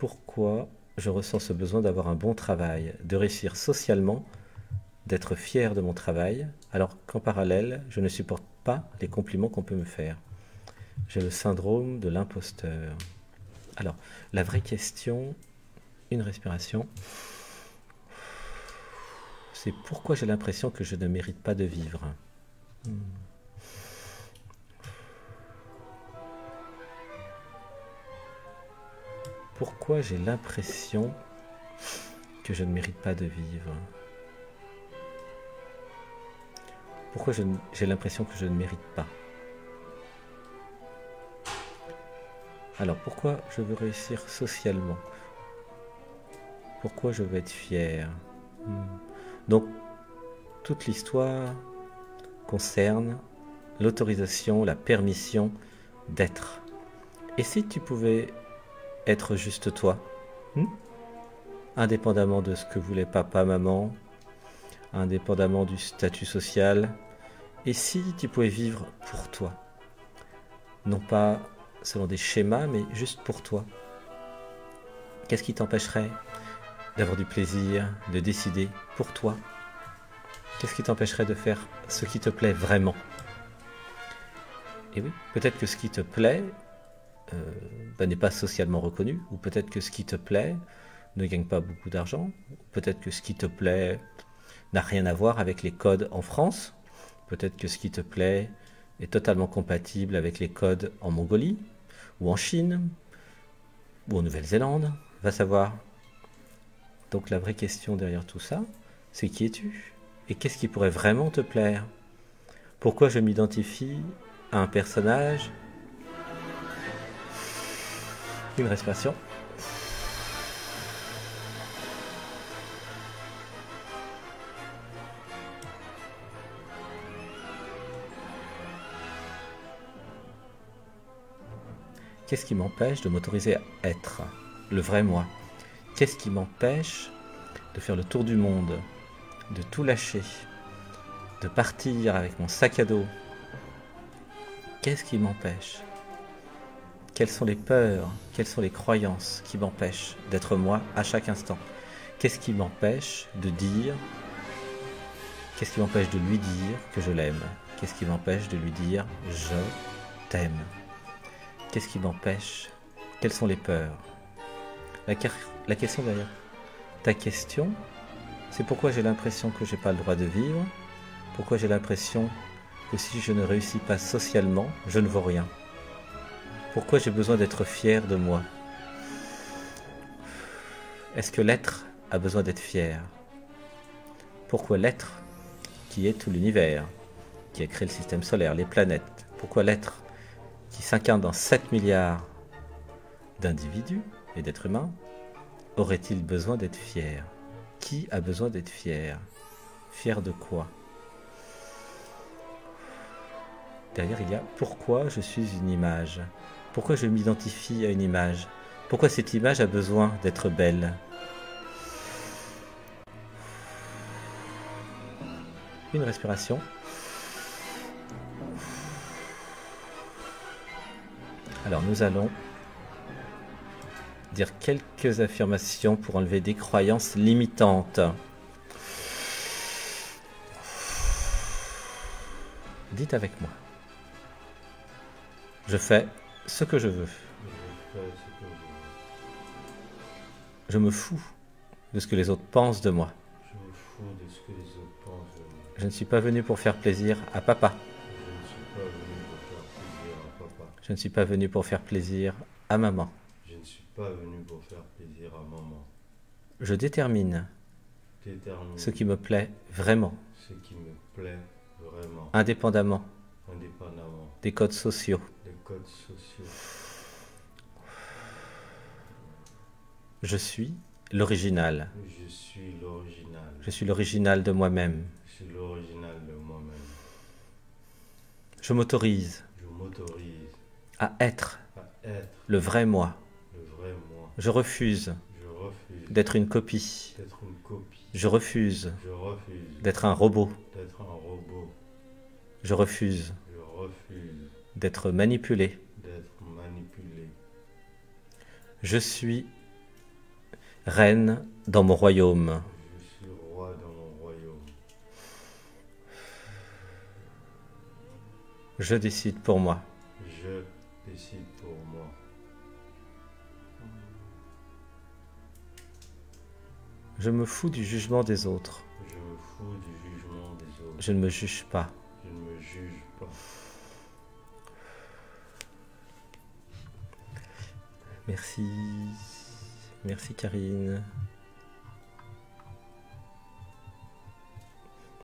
pourquoi je ressens ce besoin d'avoir un bon travail, de réussir socialement, d'être fier de mon travail, alors qu'en parallèle, je ne supporte pas les compliments qu'on peut me faire. J'ai le syndrome de l'imposteur. Alors, la vraie question, une respiration, c'est pourquoi j'ai l'impression que je ne mérite pas de vivre. Pourquoi j'ai l'impression que je ne mérite pas de vivre? Pourquoi j'ai l'impression que je ne mérite pas? Alors, pourquoi je veux réussir socialement? Pourquoi je veux être fier? Donc, toute l'histoire concerne l'autorisation, la permission d'être. Et si tu pouvais être juste toi, indépendamment de ce que voulait papa, maman, indépendamment du statut social, et si tu pouvais vivre pour toi, non pas selon des schémas, mais juste pour toi, qu'est-ce qui t'empêcherait d'avoir du plaisir, de décider pour toi? Qu'est-ce qui t'empêcherait de faire ce qui te plaît vraiment? Et oui, peut-être que ce qui te plaît n'est pas socialement reconnu, ou peut-être que ce qui te plaît ne gagne pas beaucoup d'argent, peut-être que ce qui te plaît n'a rien à voir avec les codes en France, peut-être que ce qui te plaît est totalement compatible avec les codes en Mongolie, ou en Chine, ou en Nouvelle-Zélande, va savoir. Donc la vraie question derrière tout ça, c'est qui es-tu? Et qu'est-ce qui pourrait vraiment te plaire? Pourquoi je m'identifie à un personnage? Une respiration. Qu'est-ce qui m'empêche de m'autoriser à être le vrai moi? Qu'est-ce qui m'empêche de faire le tour du monde, de tout lâcher, de partir avec mon sac à dos? Qu'est-ce qui m'empêche? Quelles sont les peurs, quelles sont les croyances qui m'empêchent d'être moi à chaque instant? Qu'est-ce qui m'empêche de dire? Qu'est-ce qui m'empêche de lui dire que je l'aime? Qu'est-ce qui m'empêche de lui dire je t'aime? Qu'est-ce qui m'empêche? Quelles sont les peurs? La question derrière ta question, c'est pourquoi j'ai l'impression que j'ai pas le droit de vivre? Pourquoi j'ai l'impression que si je ne réussis pas socialement, je ne vaux rien? Pourquoi j'ai besoin d'être fier de moi? Est-ce que l'être a besoin d'être fier? Pourquoi l'être, qui est tout l'univers, qui a créé le système solaire, les planètes, pourquoi l'être qui s'incarne dans 7 milliards d'individus et d'êtres humains, aurait-il besoin d'être fier? Qui a besoin d'être fier? Fier de quoi? Derrière, il y a « Pourquoi je suis une image ?» Pourquoi je m'identifie à une image? Pourquoi cette image a besoin d'être belle? Une respiration. Alors, nous allons dire quelques affirmations pour enlever des croyances limitantes. Dites avec moi. Je fais ce que je veux. Je me fous de ce que les autres pensent de moi. Je ne suis pas venu pour faire plaisir à papa. Je ne suis pas venu pour faire plaisir à maman. Je détermine ce qui me plaît vraiment, indépendamment des codes sociaux. Je suis l'original. Je suis l'original de moi-même. Je m'autorise à être le vrai moi. Je refuse d'être une copie. Je refuse d'être un robot. Je refuse d'être manipulé. Je suis reine dans mon royaume. Je suis roi dans mon royaume. Je décide pour moi. Je décide pour moi. Je me fous du jugement des autres. Je me fous du jugement des autres. Je ne me juge pas. Je ne me juge pas. Merci. Merci Karine.